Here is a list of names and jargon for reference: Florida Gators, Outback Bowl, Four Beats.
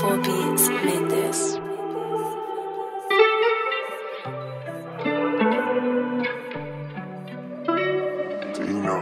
Four Beats made this. Do you know?